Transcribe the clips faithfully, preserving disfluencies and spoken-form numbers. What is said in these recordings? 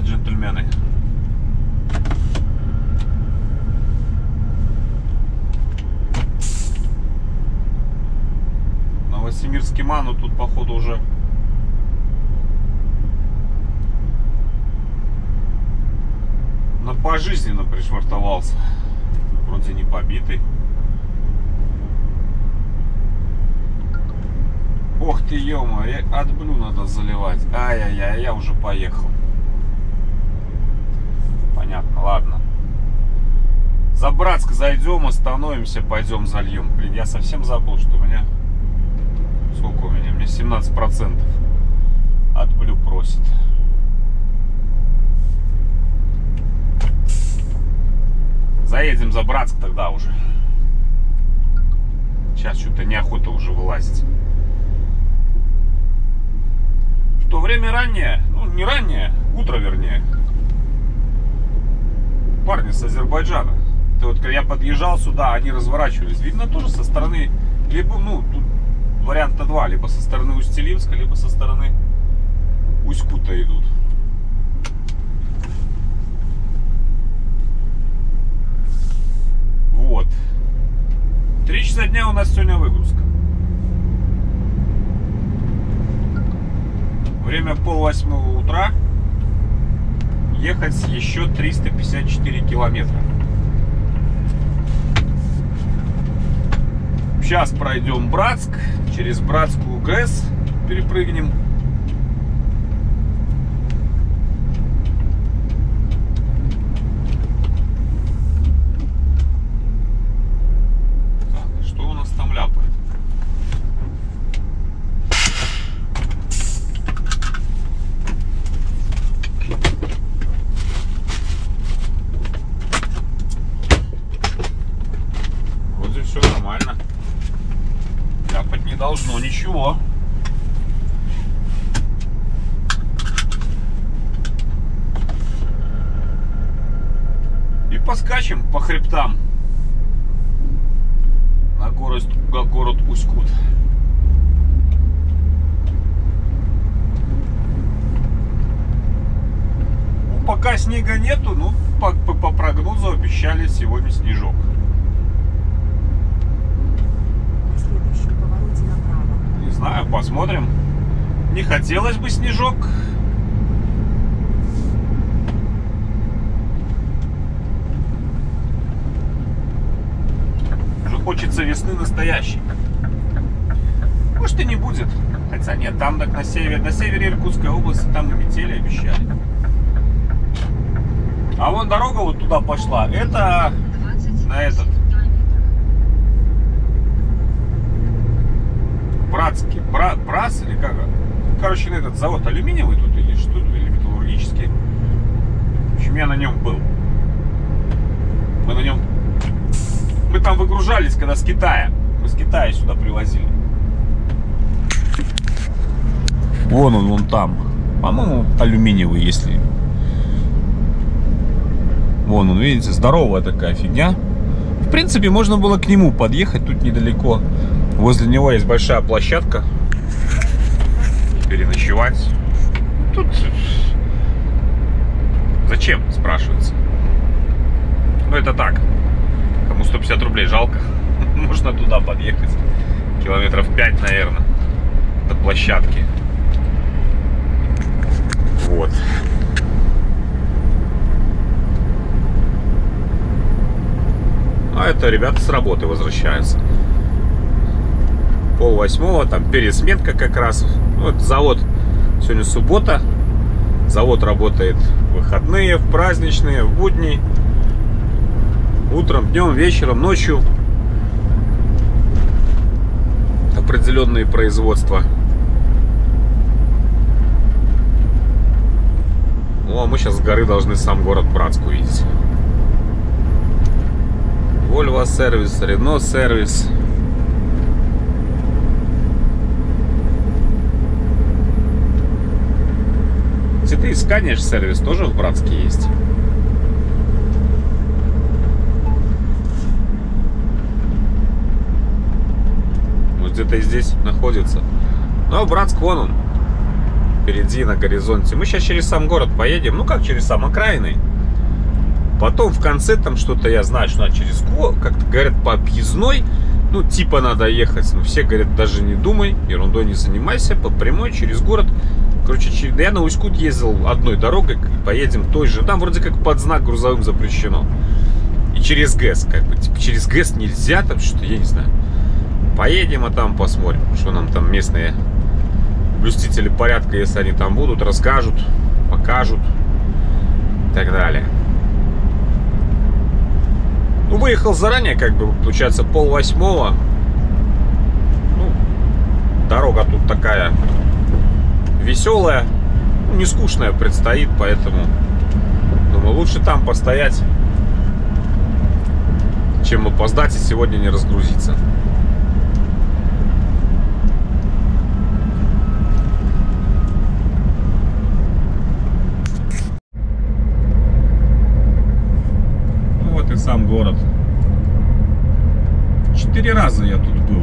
молодцы, джентльмены. Новосибирский ману тут, походу, уже... Но пожизненно пришвартовался. Вроде не побитый. Ох ты, ё-мо, от блю надо заливать. Ай-яй-яй, я уже поехал. Понятно, ладно. За Братск зайдем, остановимся, пойдем зальем. Блин, я совсем забыл, что у меня... Сколько у меня? У меня семнадцать процентов от блю просит. Заедем за Братск тогда уже. Сейчас что-то неохота уже вылазить. Что, время раннее? Ну, не раннее, утро вернее. Парни с Азербайджана. Ты вот, когда я подъезжал сюда, они разворачивались. Видно, тоже со стороны, либо, ну, тут варианта два. Либо со стороны Усть-Илимска, либо со стороны Усть-Кута идут. Вот. Три часа дня у нас сегодня выгрузка. Время пол восьмого утра. Ехать еще триста пятьдесят четыре километра. Сейчас пройдем Братск. Через Братскую ГЭС перепрыгнем. Ничего. И поскачем по хребтам на город, на город Усть-Кут. Ну, пока снега нету, ну по, по, по прогнозу обещали сегодня снежок. Знаю, посмотрим. Не хотелось бы снежок. Уже хочется весны настоящей. Может, и не будет. Хотя нет, там так на севере, на севере Иркутской области, там метели обещали. А вон дорога вот туда пошла. Это на этот. Братский, бра, Брас или как? Короче, на этот завод алюминиевый тут или что, или металлургический. В общем, я на нем был. Мы на нем... Мы там выгружались, когда с Китая. Мы с Китая сюда привозили. Вон он, вон там. По-моему, алюминиевый, если... Вон он, видите, здоровая такая фигня. В принципе, можно было к нему подъехать, тут недалеко. Возле него есть большая площадка. Переночевать. Тут зачем, спрашивается. Ну это так. Кому сто пятьдесят рублей жалко. Можно туда подъехать. Километров пять, наверное. До площадки. Вот. А это ребята с работы возвращаются. Пол восьмого, там пересменка как раз. Вот завод, сегодня суббота. Завод работает в выходные, в праздничные, в будни. Утром, днем, вечером, ночью. Определенные производства. Ну а мы сейчас с горы должны сам город Братск увидеть. Вольво сервис, Рено сервис. Цветы из Скания сервис тоже в Братске есть. Вот где-то здесь находится. Но Братск вон он. впереди на горизонте. Мы сейчас через сам город поедем, ну как через сам окраины. Потом в конце там что-то, я знаю, что надо через, как-то говорят, по объездной, ну типа надо ехать. Но все говорят, даже не думай, ерундой не занимайся, по прямой через город. Короче, через... я на Усть-Кут ездил одной дорогой, поедем той же. Там вроде как под знак грузовым запрещено. И через ГЭС, как бы, типа, через ГЭС нельзя, там что-то, я не знаю. Поедем, а там посмотрим, что нам там местные блюстители порядка, если они там будут, расскажут, покажут и так далее. Ну, выехал заранее, как бы, получается, пол восьмого. Ну, дорога тут такая веселая, ну, не скучная предстоит, поэтому, думаю, лучше там постоять, чем опоздать и сегодня не разгрузиться. Ну, вот и сам город. Четыре раза я тут был.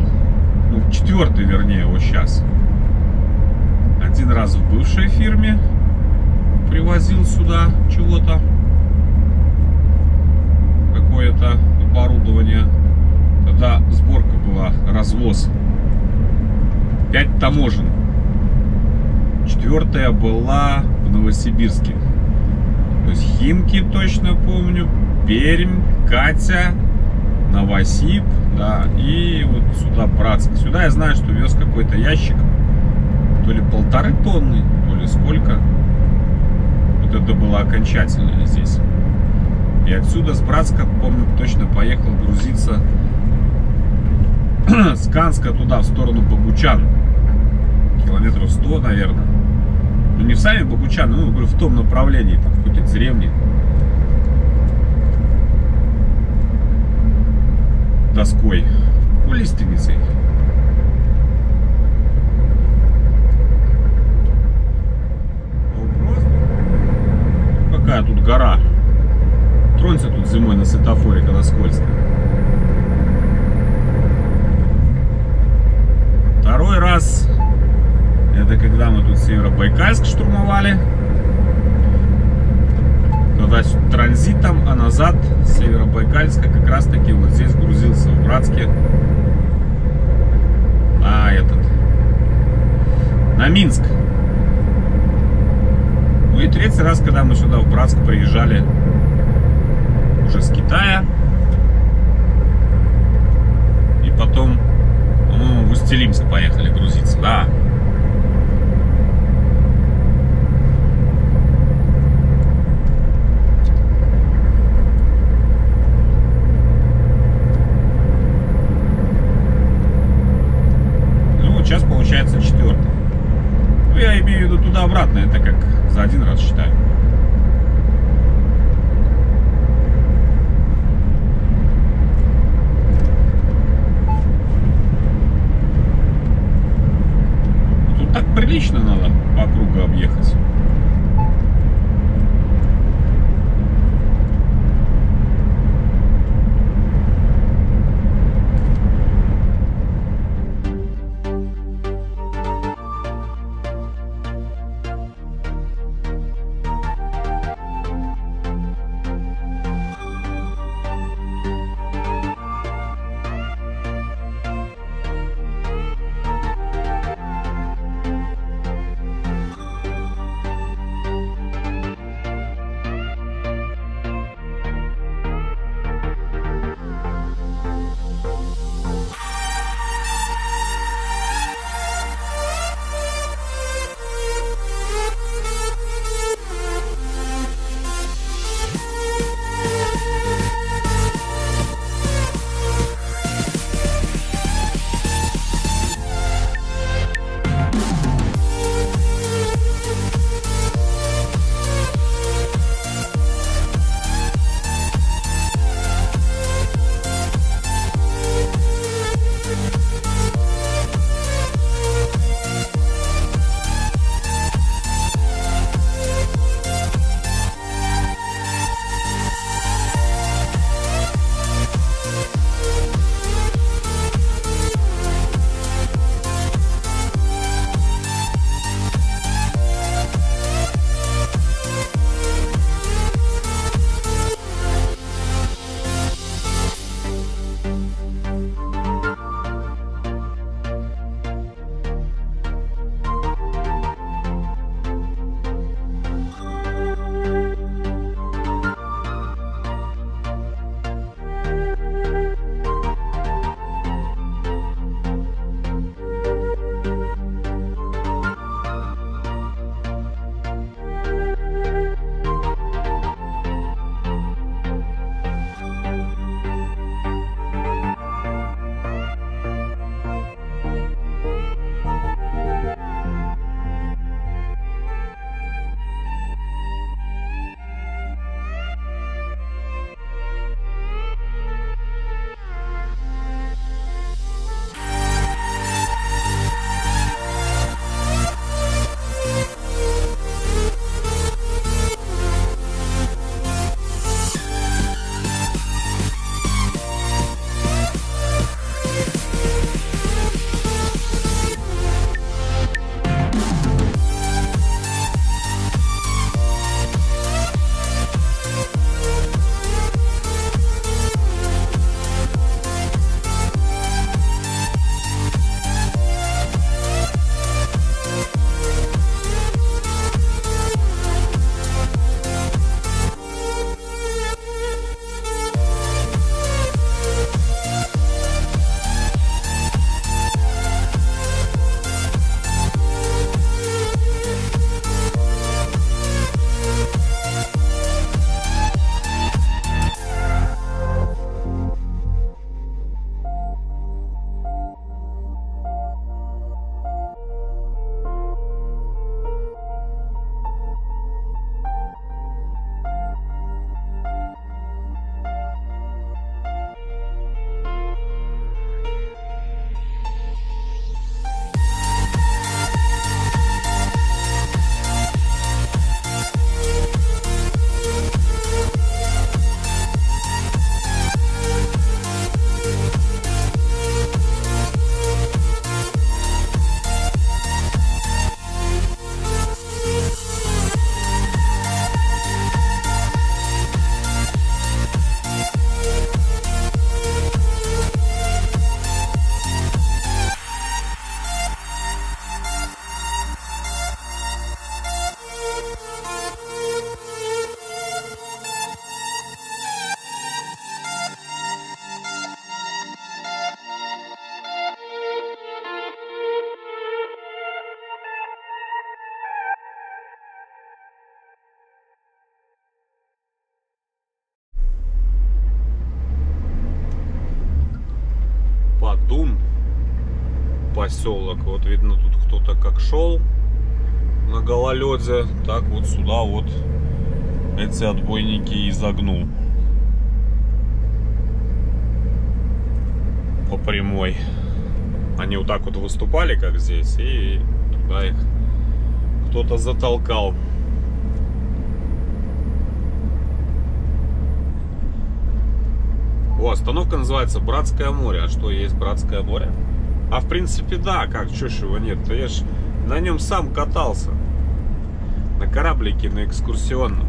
Ну, четвертый, вернее, вот сейчас. Один раз в бывшей фирме привозил сюда чего-то, какое-то оборудование. Тогда сборка была, развоз. Пять таможен. Четвертая была в Новосибирске. То есть Химки точно помню, Пермь, Катя, Новосиб, да, и вот сюда Братск. Сюда я знаю, что вез какой-то ящик. То ли полторы тонны, то ли сколько. Вот это было окончательно здесь. И отсюда с Братска, помню, точно поехал грузиться с Канска туда, в сторону Богучан. Километров сто, наверное. Ну, не в сами Богучан, ну, говорю, в том направлении, там, в какой-то деревне. Доской. Ну, лиственницей. Какая тут гора. Тронься тут зимой на светофоре, когда скользко. Второй раз это когда мы тут Северо-Байкальск штурмовали. Тогда транзитом, а назад с Северо-Байкальска как раз таки вот здесь грузился в Братске. А этот. На Минск. Ну и третий раз, когда мы сюда в Братск приезжали уже с Китая. И потом, по-моему, в Усть-Илимск поехали грузиться. Да. Ну вот сейчас получается четвертый. Ну я имею в виду туда-обратно, это как за один раз считаю. поселок. Вот видно, тут кто-то как шел на гололедзе, так вот сюда вот эти отбойники изогнул по прямой. Они вот так вот выступали, как здесь, и туда их кто-то затолкал. О, остановка называется Братское море. А что, есть Братское море? А в принципе, да, как, чё ж его нет? Да я ж на нем сам катался. На кораблике, на экскурсионном.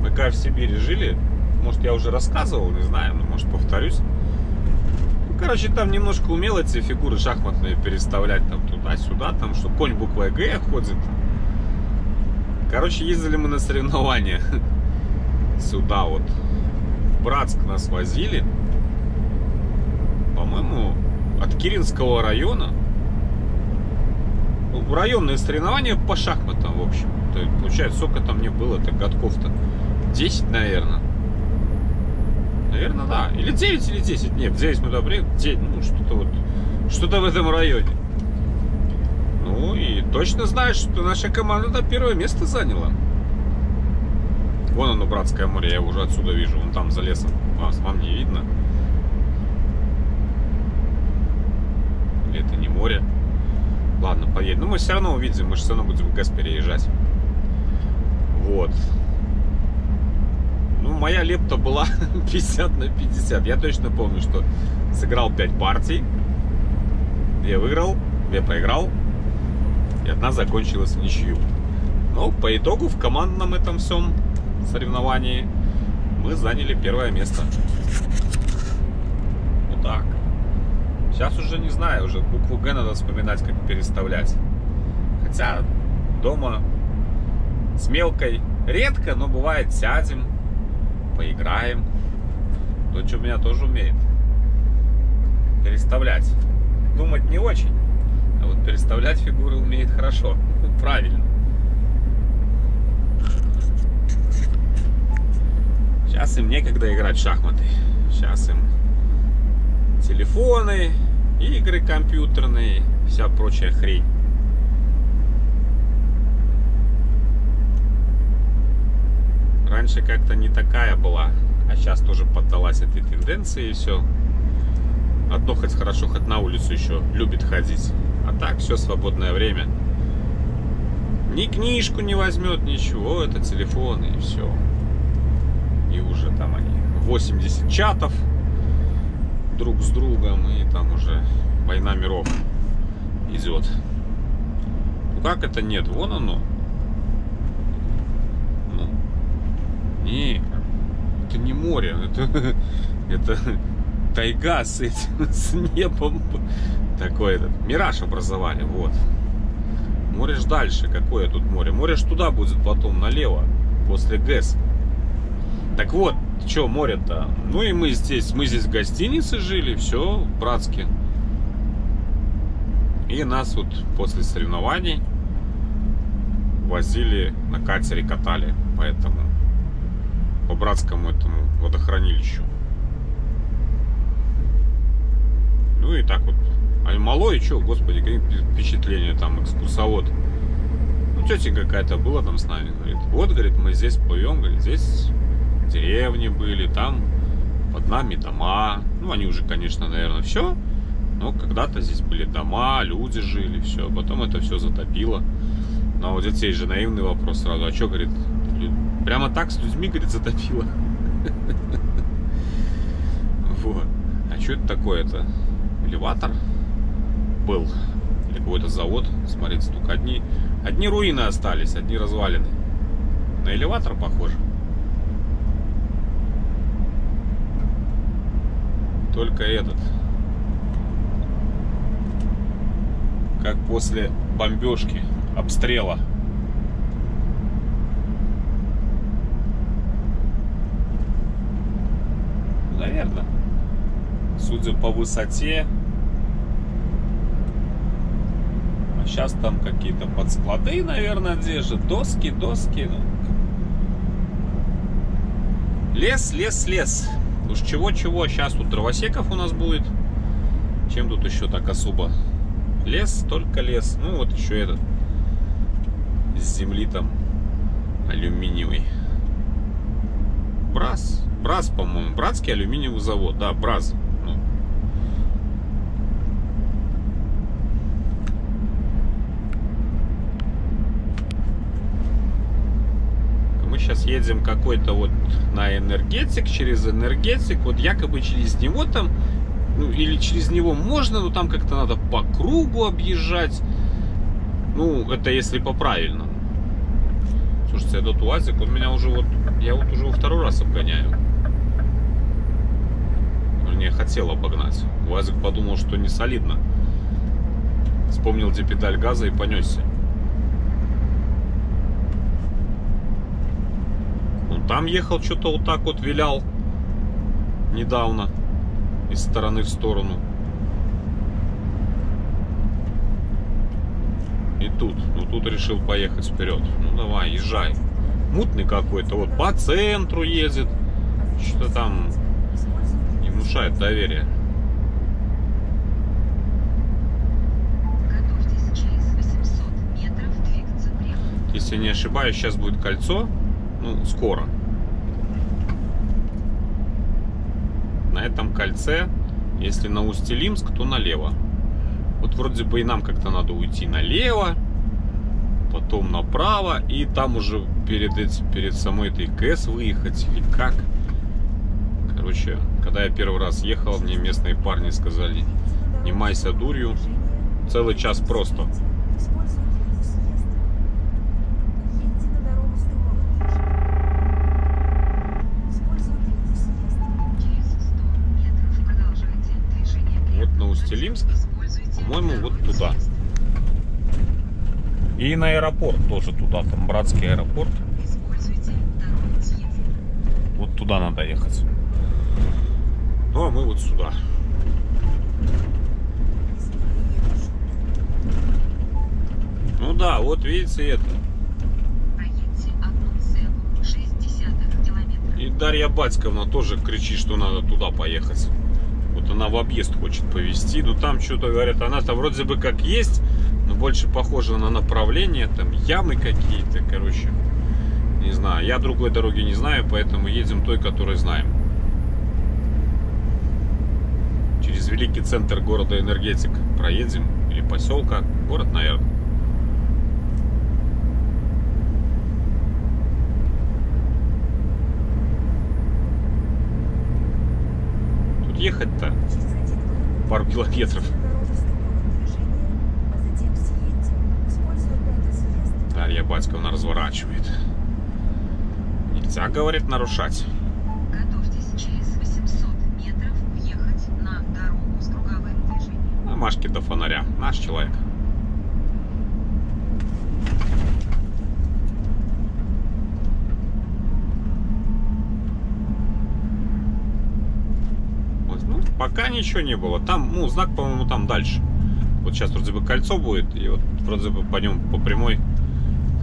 Мы когда в Сибири жили, может, я уже рассказывал, не знаю, но, может, повторюсь. Ну, короче, там немножко умел эти фигуры шахматные переставлять там туда-сюда, там, что конь буквой Г ходит. Короче, ездили мы на соревнования сюда вот. Братск нас возили, по-моему, от Киринского района. Ну, районные соревнования по шахматам, в общем. То есть, получается, сколько там мне было-то годков-то? десять, наверное. Наверное, да. Или девять, или десять. Нет, девять мы добрели. Ну, что-то вот. Что-то в этом районе. Ну, и точно знаешь, что наша команда первое место заняла. Вон оно, Братское море, я его уже отсюда вижу. Вон там за лесом. Вас, вам не видно. Или это не море? Ладно, поедем. Но мы все равно увидим. Мы же все равно будем в ГЭС переезжать. Вот. Ну, моя лепта была пятьдесят на пятьдесят. Я точно помню, что сыграл пять партий. Я выиграл, я проиграл. И одна закончилась в ничью. Но по итогу в командном этом всем соревновании мы заняли первое место. Вот так. Сейчас уже не знаю, уже букву Г надо вспоминать, как переставлять. Хотя дома с мелкой редко, но бывает сядем, поиграем. Дочь у меня тоже умеет переставлять. Думать не очень, а вот переставлять фигуры умеет хорошо, правильно. Сейчас им некогда играть в шахматы. Сейчас им телефоны, игры компьютерные, вся прочая хрень. Раньше как-то не такая была, а сейчас тоже поддалась этой тенденции и все. Одно хоть хорошо, хоть на улицу еще любит ходить. А так все свободное время. Ни книжку не возьмет, ничего, это телефоны и все. И уже там они восемьдесят чатов друг с другом, и там уже война миров идет. Ну как это нет? Вон оно. Ну, не, это не море, это, это тайга с этим, с небом. Такой этот мираж образовали, вот. Море ж дальше, какое тут море? Море ж туда будет потом, налево, после ГЭС. Так вот, что море-то? Ну и мы здесь, мы здесь в гостинице жили, все, в Братске. И нас вот после соревнований возили на катере, катали по этому, по братскому этому водохранилищу. Ну и так вот. А мало и что, господи, какие впечатления там, экскурсовод. Ну, тетенька какая-то была там с нами, говорит, вот, говорит, мы здесь плывем, говорит, здесь... деревни были, там под нами дома. Ну, они уже, конечно, наверное, все. Но когда-то здесь были дома, люди жили, все. Потом это все затопило. Но у детей же наивный вопрос сразу. А что, говорит, прямо так с людьми, говорит, затопило? Вот. А что это такое-то? Элеватор был. Или какой-то завод. Смотрите, только одни... Одни руины остались, одни развалины. На элеватор похоже. Только этот, как после бомбежки, обстрела. Наверное, судя по высоте, а сейчас там какие-то подсклады, наверное, держат, доски, доски. Лес, лес, лес. Уж чего-чего, сейчас тут дровосеков у нас будет. Чем тут еще так особо Лес, только лес. Ну вот еще этот с земли там алюминиевый. Брас. Брас, по-моему. Братский алюминиевый завод. Да, Брас. Ну. Мы сейчас едем какой-то вот на энергетик, через энергетик. Вот якобы через него там, ну или через него можно, но там как-то надо по кругу объезжать. Ну, это если по-правильному. Слушайте, этот УАЗик, он меня уже вот, я вот уже во второй раз обгоняю. Вернее, хотел обогнать. УАЗик подумал, что не солидно. Вспомнил, где педаль газа, и понесся. Он там ехал, что-то вот так вот вилял недавно. Из стороны в сторону. И тут, ну тут решил поехать вперед. Ну давай, езжай. Мутный какой-то, вот по центру ездит. Что-то там не внушает доверия. Если не ошибаюсь, сейчас будет кольцо. Ну, скоро. На этом кольце, если на Усть-Илимск, то налево. Вот вроде бы и нам как-то надо уйти налево, потом направо, и там уже перед, этим, перед самой этой ГЭС выехать или как. Короче, когда я первый раз ехал, мне местные парни сказали: не майся дурью, целый час просто. Усть-Илимск, по-моему, вот туда. И на аэропорт тоже туда, там Братский аэропорт. Вот туда надо ехать. Ну, а мы вот сюда. Ну да, вот видите это. И Дарья Батьковна тоже кричит, что надо туда поехать. Вот она в объезд хочет повезти. Ну там что-то говорят, она-то вроде бы как есть, но больше похожа на направление. Там ямы какие-то, короче. Не знаю, я другой дороги не знаю, поэтому едем той, которую знаем. Через великий центр города энергетик проедем. Или поселка, город, наверное. Ехать-то пару километров. Дарья Батьковна разворачивает. Нельзя, говорит, нарушать. Готовьтесь через восемьсот метров ехать на дорогу с круговым движением. На Машке до фонаря. Наш человек. Пока ничего не было. Там, ну, знак, по-моему, там дальше. Вот сейчас вроде бы кольцо будет, и вот вроде бы по нему, по прямой,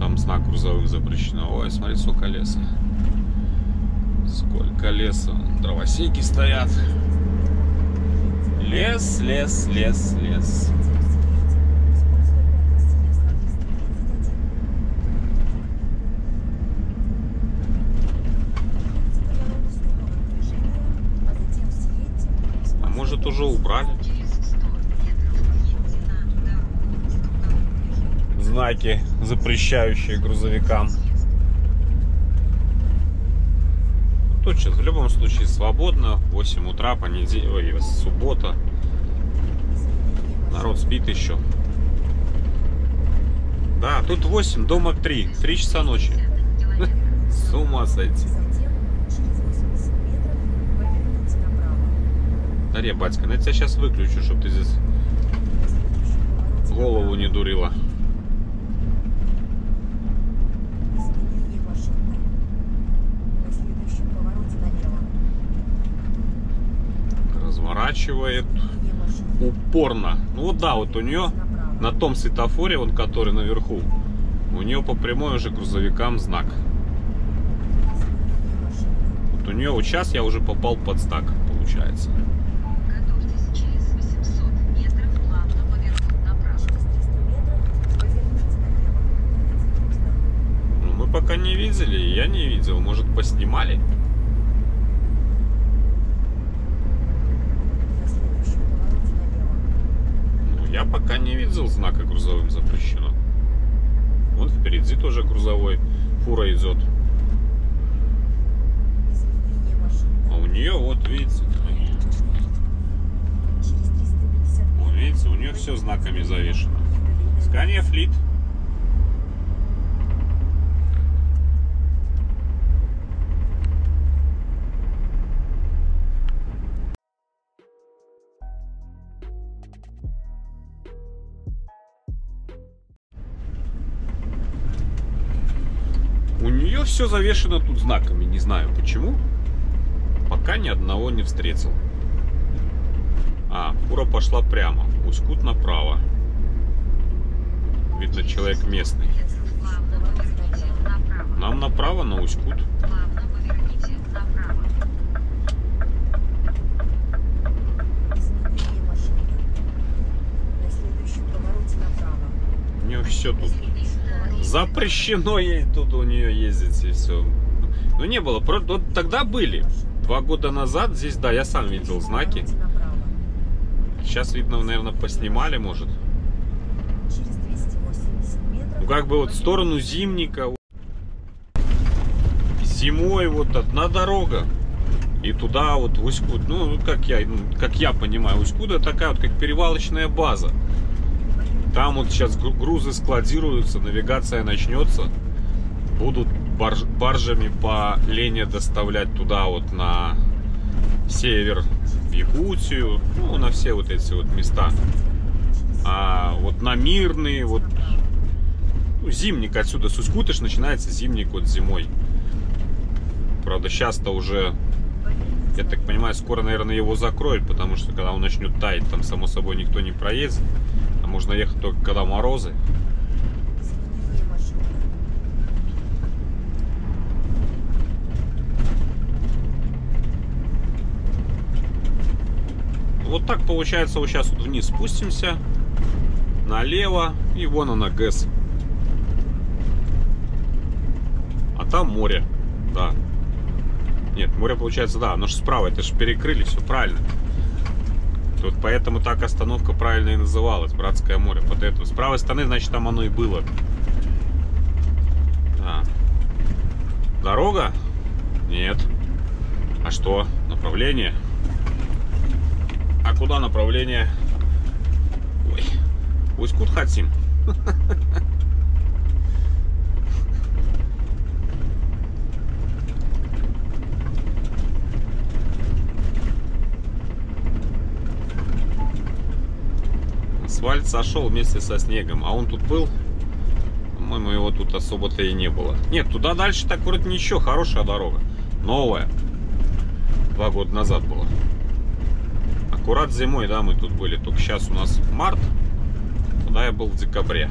там знак грузовых запрещено. Ой, смотри, сколько леса. Сколько леса. Дровосеки стоят. Лес, лес, лес, лес. Уже убрали знаки, запрещающие грузовикам. Тут сейчас в любом случае свободно. восемь утра, понедельник, ой, суббота. Народ спит еще. Да, тут восемь, дома три. три часа ночи. С ума сойти. Дарья Батьковна, я тебя сейчас выключу, чтобы ты здесь голову не дурила. Разворачивает упорно. Ну вот да, вот у нее на том светофоре, вон, который наверху, у нее по прямой уже грузовикам знак. Вот у нее вот сейчас я уже попал под знак, получается. пока не видели, я не видел. Может, поснимали? Ну, я пока не видел знака грузовым запрещено. Вон впереди тоже грузовой фура идет. А у нее, вот видите, вот, видите, у нее все знаками завешено. Скания, флит. Все завешено тут знаками, не знаю почему, пока ни одного не встретил. А, фура пошла прямо, Усть-Кут направо. Видно, человек местный. Нам направо на Усть-Кут. У нее все тут запрещено, ей тут у нее ездить, и все. Ну, не было. Вот тогда были. Два года назад здесь, да, я сам видел знаки. Сейчас, видно, наверное, поснимали, может. Ну, как бы вот в сторону Зимника. Зимой вот одна дорога. И туда вот в Усть-Кут. Ну, как я, как я понимаю, Усть-Кут такая вот, как перевалочная база. Там вот сейчас грузы складируются, навигация начнется. Будут барж, баржами по Лене доставлять туда вот на север, в Якутию, ну, на все вот эти вот места. А вот на Мирные, вот, ну, Зимник отсюда, с Усть-Кута начинается Зимник вот зимой. Правда, сейчас-то уже, я так понимаю, скоро, наверное, его закроют, потому что когда он начнет таять, там, само собой, никто не проедет. Можно ехать только когда морозы. Вот так получается. Вот сейчас вот вниз спустимся, налево, и вон она ГЭС. А там море, да. Нет, море получается, да, оно же справа, это же перекрыли, все правильно. Вот поэтому так остановка правильно и называлась, Братское море. Вот это. С правой стороны, значит, там оно и было. А. Дорога? Нет. А что? Направление? А куда направление? Ой. Усть-Кут хотим. Асфальт сошел вместе со снегом. А он тут был? По-моему, его тут особо-то и не было. Нет, туда дальше так вроде ничего. Хорошая дорога. Новая. Два года назад была. Аккурат зимой, да, мы тут были. Только сейчас у нас март. Тогда я был в декабре.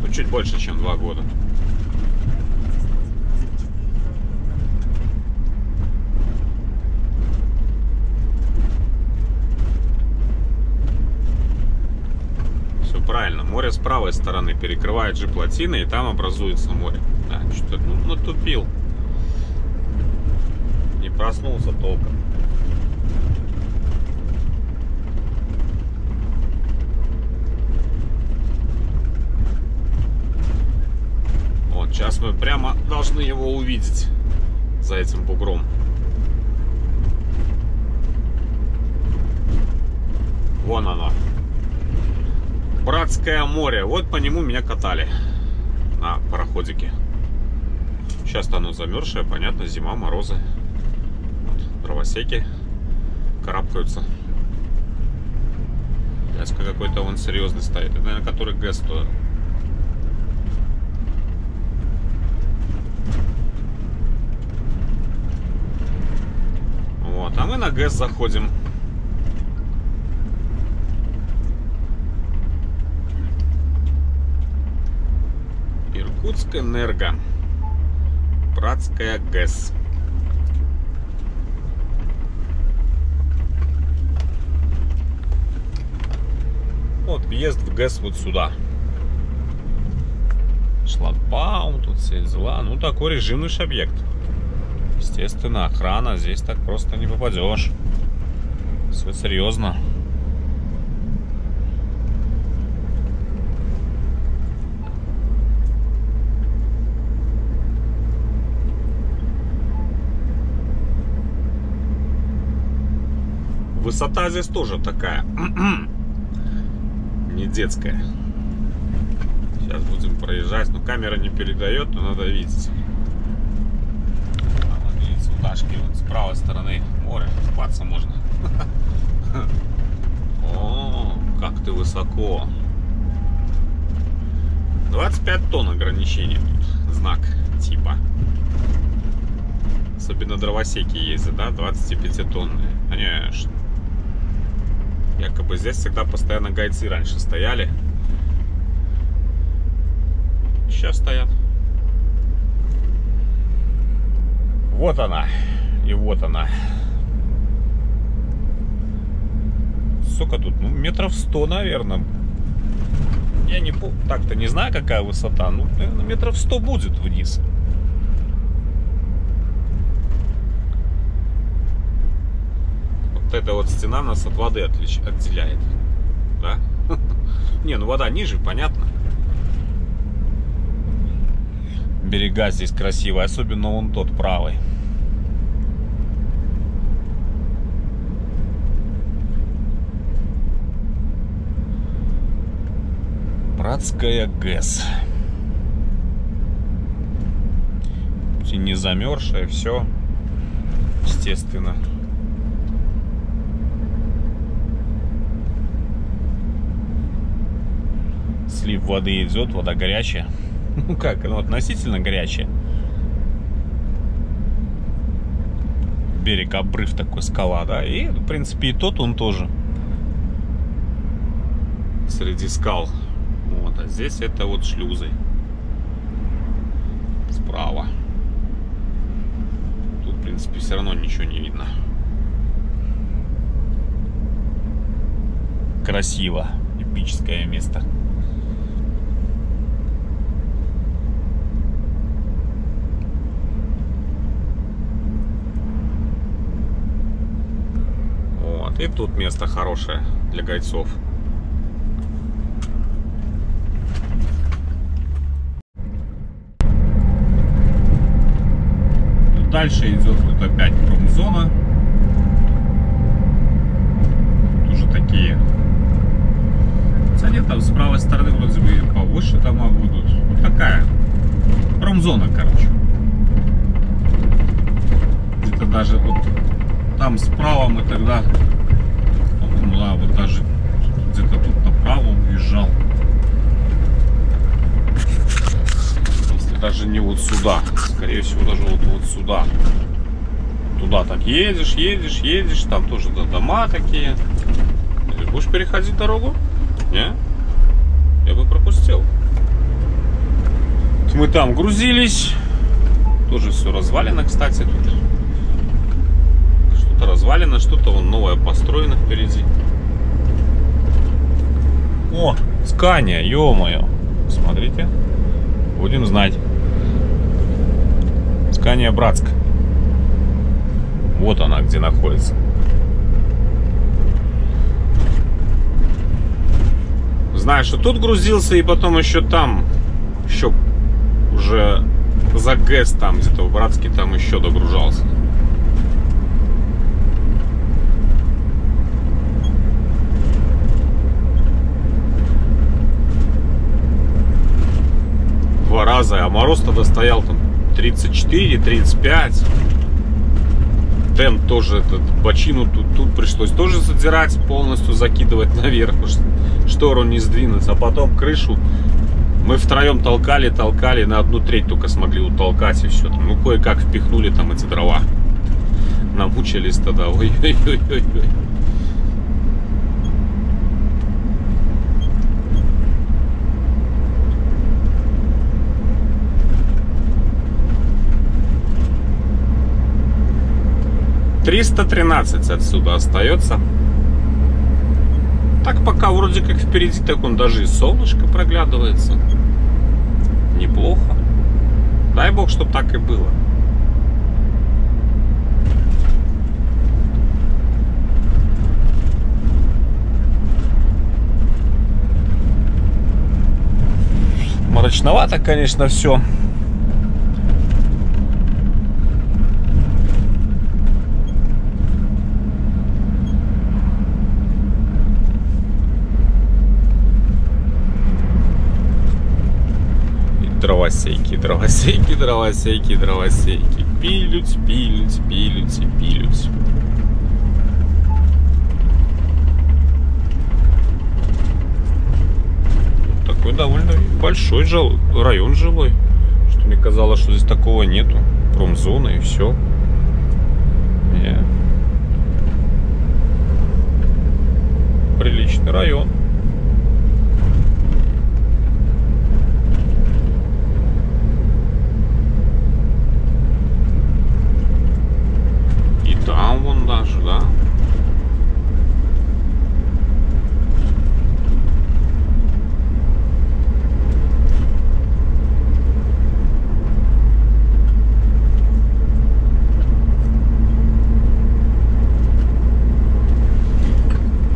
Ну, чуть больше, чем два года. Правильно, море с правой стороны перекрывает же плотины, и там образуется море. Да, что-то, ну, натупил. Не проснулся толком. Вот, сейчас мы прямо должны его увидеть за этим бугром. Вон оно. Братское море. Вот по нему меня катали на пароходике. Сейчас-то оно замерзшее, понятно, зима, морозы. Вот, дровосеки карабкаются. Ляска какой-то вон серьезный стоит. Это, наверное, который ГЭС туда. Вот, а мы на ГЭС заходим. Иркутская Энерго, Братская ГЭС. объезд в ГЭС вот сюда. Шлагбаум, тут все дела. Ну, такой режимный объект. Естественно, охрана. Здесь так просто не попадешь. Все серьезно. Высота здесь тоже такая, не детская. Сейчас будем проезжать, но камера не передает, но надо видеть. Надо видеть удашки. Вот с правой стороны море, купаться можно. О, как ты высоко. двадцать пять тонн ограничение тут, знак типа. Особенно дровосеки ездят, да, двадцатипятитонные. Конечно. Якобы здесь всегда постоянно гайцы раньше стояли. Сейчас стоят. Вот она. И вот она. Сколько тут? Ну, метров сто, наверное. Я не помню. Так-то не знаю, какая высота. Ну, наверное, метров сто будет вниз. Вот эта вот стена нас от воды отделяет. Да? Не, ну вода ниже, понятно. Берега здесь красивые, особенно он тот правый. Братская ГЭС. Не замерзшая, все естественно. Слив воды идет, вода горячая. Ну как, ну относительно горячая. Берег, обрыв такой, скала, да. И, в принципе, и тот он тоже. Среди скал. Вот, а здесь это вот шлюзы. Справа. Тут, в принципе, все равно ничего не видно. Красиво. Эпическое место. И тут место хорошее для гайцов. Дальше идет вот опять промзона. Тоже такие. Хотя нет, там с правой стороны вроде бы повыше дома будут. Вот такая промзона, короче. Где-то даже вот там справа мы тогда... Да, вот даже где-то тут направо он уезжал. Если даже не вот сюда, скорее всего даже вот, вот сюда. Туда так едешь, едешь, едешь, там тоже да, дома такие. Ты будешь переходить дорогу? Не? Я бы пропустил. Вот мы там грузились. Тоже все развалено, кстати. Что-то развалено, что-то вон новое построено впереди. О, Скания, ё-моё. Смотрите. Будем знать. Скания, Братск. Вот она, где находится. Знаю, что тут грузился, и потом еще там, еще уже за ГЭС там, где-то в Братске, там еще догружался. Два раза, а мороз тогда стоял там тридцать четыре тридцать пять. Темп тоже этот, бочину тут, тут пришлось тоже задирать, полностью закидывать наверх, штору не сдвинуть, а потом крышу мы втроем толкали, толкали, на одну треть только смогли утолкать, и все, ну кое-как впихнули там эти дрова, намучились тогда, ой-ой-ой-ой. триста тринадцать отсюда остается. Так пока вроде как впереди, так он даже и солнышко проглядывается. Неплохо. Дай бог, чтоб так и было. Мрачновато, конечно, все. Дровосеки, дровосеки, дровосеки, дровосеки. Пилють, пилють, пилють и пилють. Такой довольно большой жил... район жилой. Что мне казалось, что здесь такого нету. Промзона и все. Yeah. Приличный район. Там вон даже, да.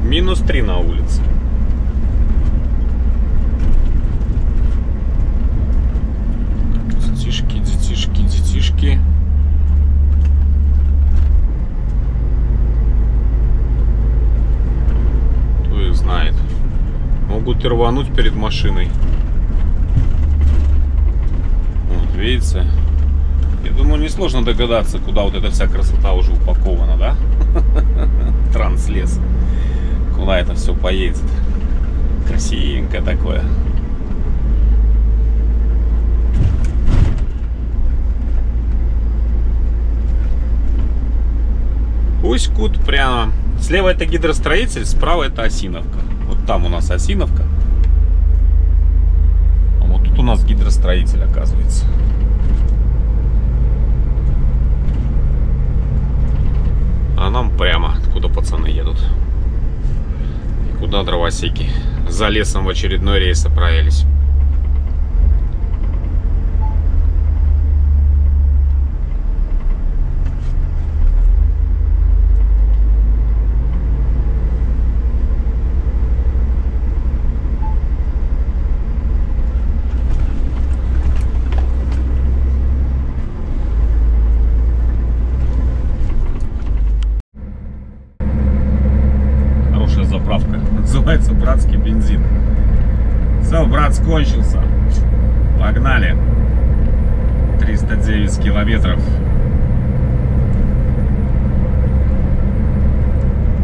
Минус три на улице. Детишки, детишки, детишки. Знает. Могут и рвануть перед машиной. Вот, видите? Я думаю, несложно догадаться, куда вот эта вся красота уже упакована, да? Транслес. Куда это все поедет? Красивенько такое. Усть-Кут прямо. Слева это Гидростроитель, справа это Осиновка. Вот там у нас Осиновка. А вот тут у нас Гидростроитель, оказывается. А нам прямо, куда пацаны едут. И куда дровосеки за лесом в очередной рейс отправились. Называется братский бензин. Все, брат кончился. Погнали. триста девять километров.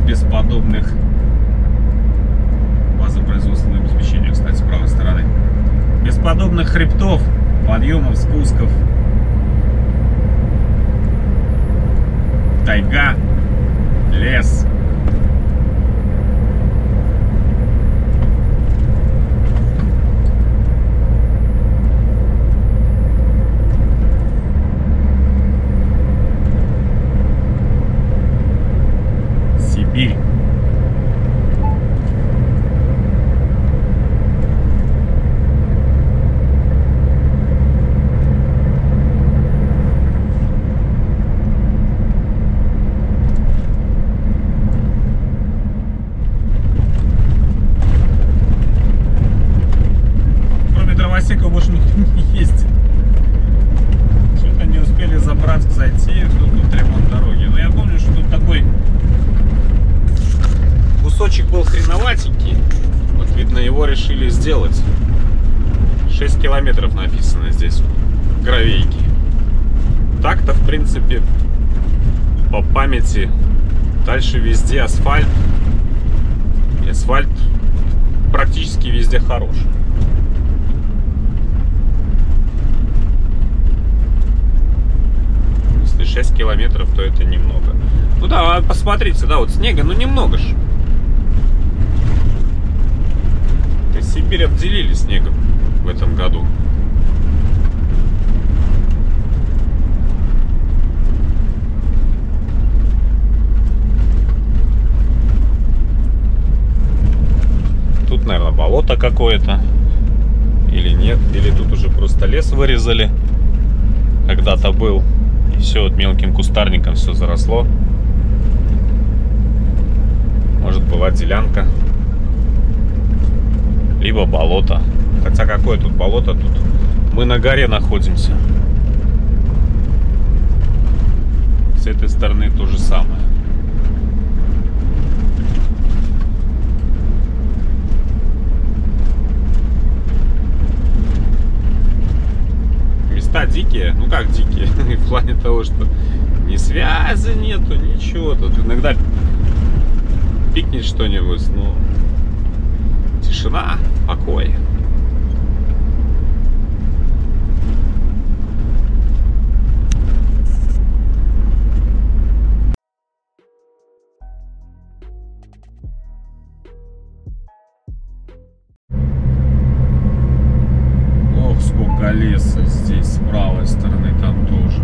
Без подобных базопроизводственных обеспечений, кстати, с правой стороны. Без подобных хребтов, подъемов, спусков. Тайга, лес. Сибирь. Кроме дровосека больше никто не ездит. Что-то не успели за Братск зайти, тут, тут ремонт дороги. Но я помню, что тут такой кусочек был хреноватенький, вот видно, его решили сделать. шесть километров написано здесь, гравейки. Так-то, в принципе, по памяти, дальше везде асфальт. И асфальт практически везде хорош. Если шесть километров, то это немного. Ну да, посмотрите, да, вот снега, ну немного ж. Сибирь обделили снегом в этом году. какое-то. Или нет. Или тут уже просто лес вырезали. Когда-то был. И все вот мелким кустарником все заросло. Может, была делянка. Либо болото. Хотя какое тут болото? Тут мы на горе находимся. С этой стороны то же самое. Места дикие. Ну как дикие? В плане того, что ни связи нету, ничего. Тут иногда пикнет что-нибудь, но тишина, покой. Ох, сколько леса здесь с правой стороны, там тоже.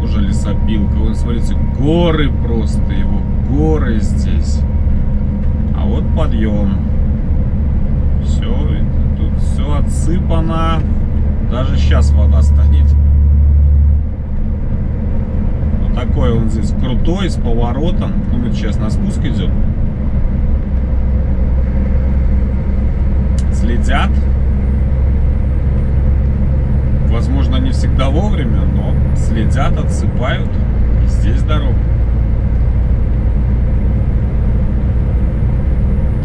Тоже лесопилка. Вон, смотрите, горы просто, его горы здесь. А вот подъем. Все, тут все отсыпано. Даже сейчас вода стоит. Вот такой он здесь крутой, с поворотом. Ну, сейчас на спуск идет. Следят. Возможно, не всегда вовремя, но следят, отсыпают. И здесь дорога.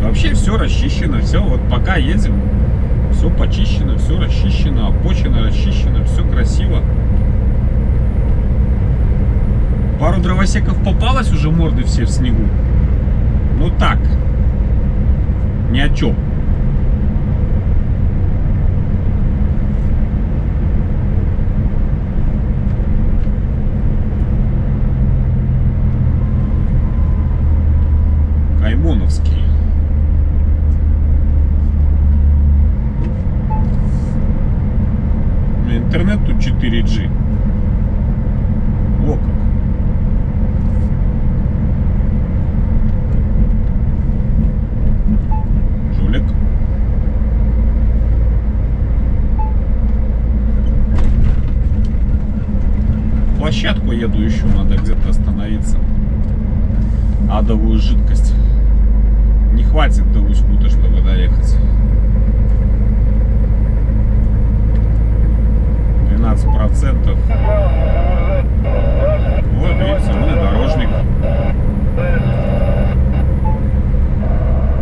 Вообще все расчищено, все, вот пока едем, все почищено, все расчищено, обочина расчищена, все красиво. Пару дровосеков попалось уже, морды все в снегу. Ну так, ни о чем. Каймановский. Интернет тут четыре джи. Во как. Жулик. Площадку еду еще, надо где-то остановиться. Адовую жидкость. Не хватит до Усть-Кута, чтобы доехать. двенадцать процентов. Вот, видите, внедорожник.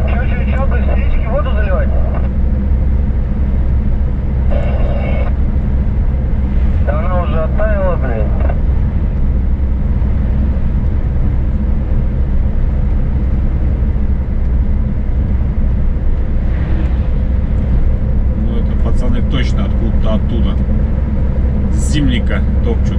Че, че, че, без речки воду заливать? Она уже оттаяла, блин. Ну, это, пацаны, точно откуда-то оттуда. Зимника топчут.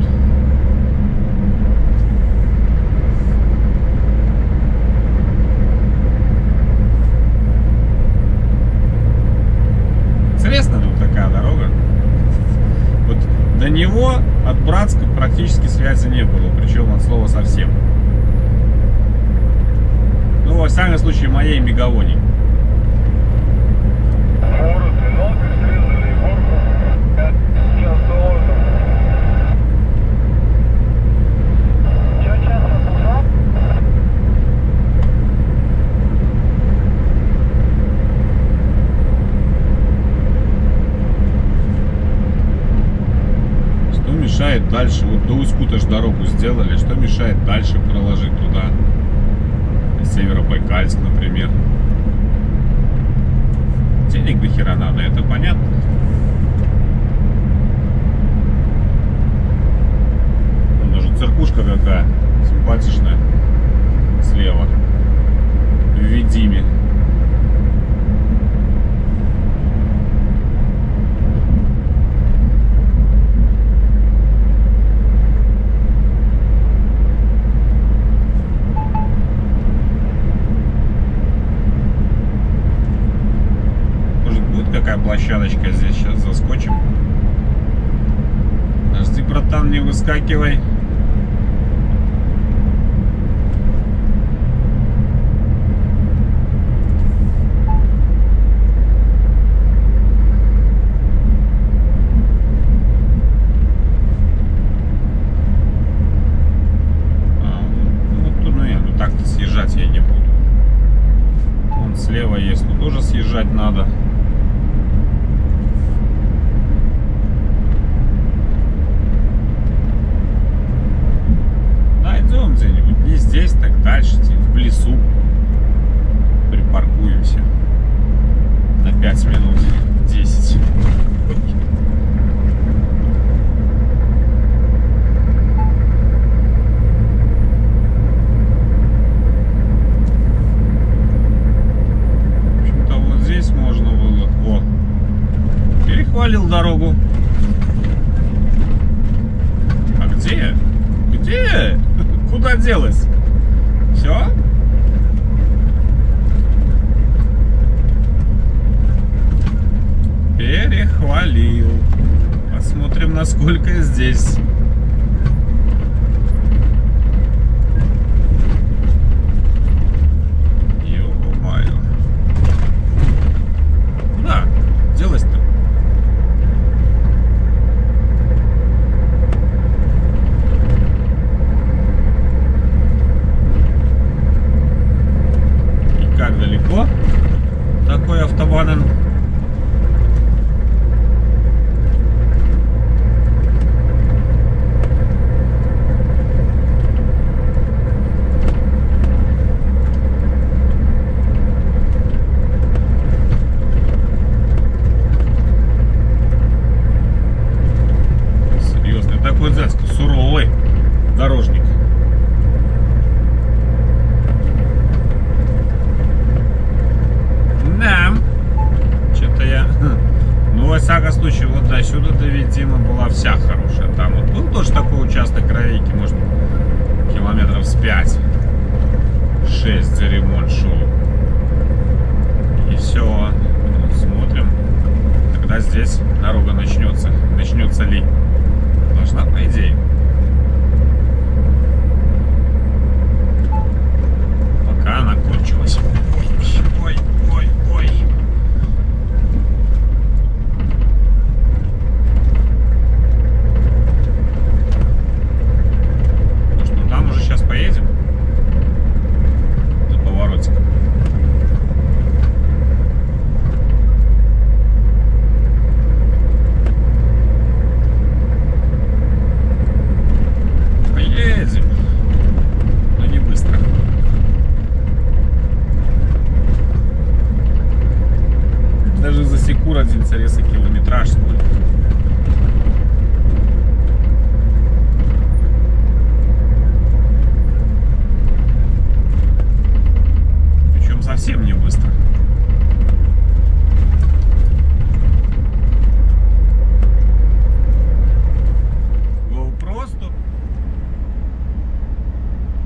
Интересно, тут такая дорога. Вот до него от Братска практически связи не было, причем от слова совсем. Ну, во всяком случае, моей мегафоне. Дальше, вот до Усть-Кута же дорогу сделали, что мешает дальше проложить туда, Северо-Байкальск, например. Денег до хера надо, это понятно. Вон даже церкушка какая симпатичная слева в Видиме. Площадочка здесь, сейчас заскочим. Подожди, братан, не выскакивай. завалил дорогу. А где? Где? Куда делась? Все? Перехвалил. Посмотрим, насколько здесь. Ё-моё. Куда делась-то? И как далеко такой автобанен?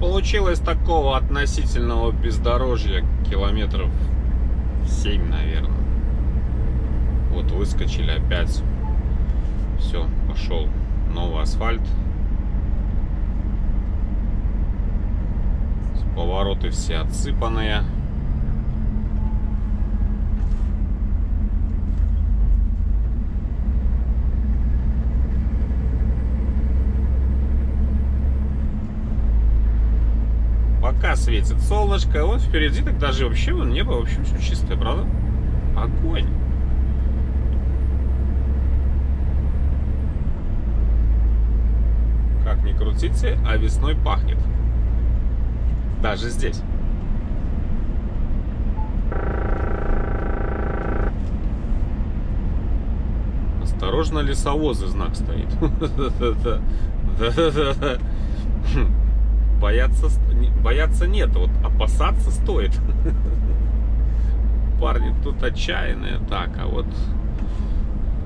Получилось такого относительного бездорожья километров семь, наверное. Вот выскочили опять. Все, пошел новый асфальт. Повороты все отсыпанные. Пока светит солнышко, вот впереди так даже вообще вон небо, в общем, все чистое, правда? Огонь! Как ни крутите, а весной пахнет. Даже здесь. Осторожно, лесовозы, знак стоит. Бояться, бояться нет, вот опасаться стоит. Парни тут отчаянные. Так, а вот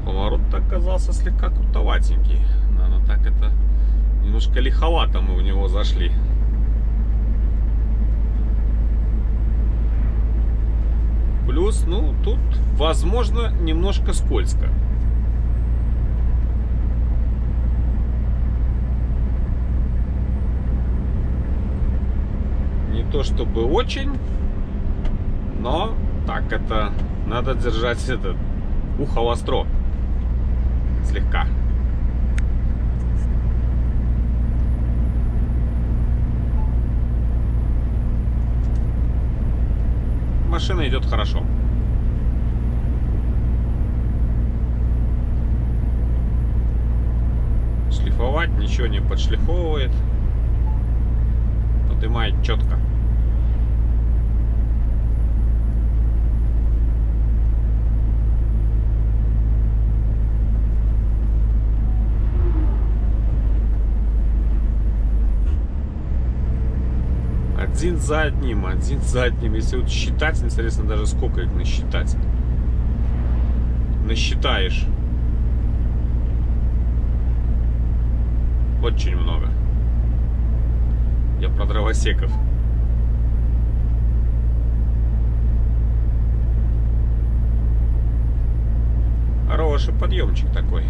поворот-то оказался слегка крутоватенький. Наверное, так это немножко лиховато мы в него зашли. Плюс, ну, тут, возможно, немножко скользко. То чтобы очень, но так это надо держать это ухо востро слегка. Машина идет хорошо. Шлифовать ничего не подшлифовывает, поднимает четко. Один за одним, один за одним. Если вот считать, интересно даже сколько их насчитать. Насчитаешь очень много. Я про дровосеков. Хороший подъемчик такой.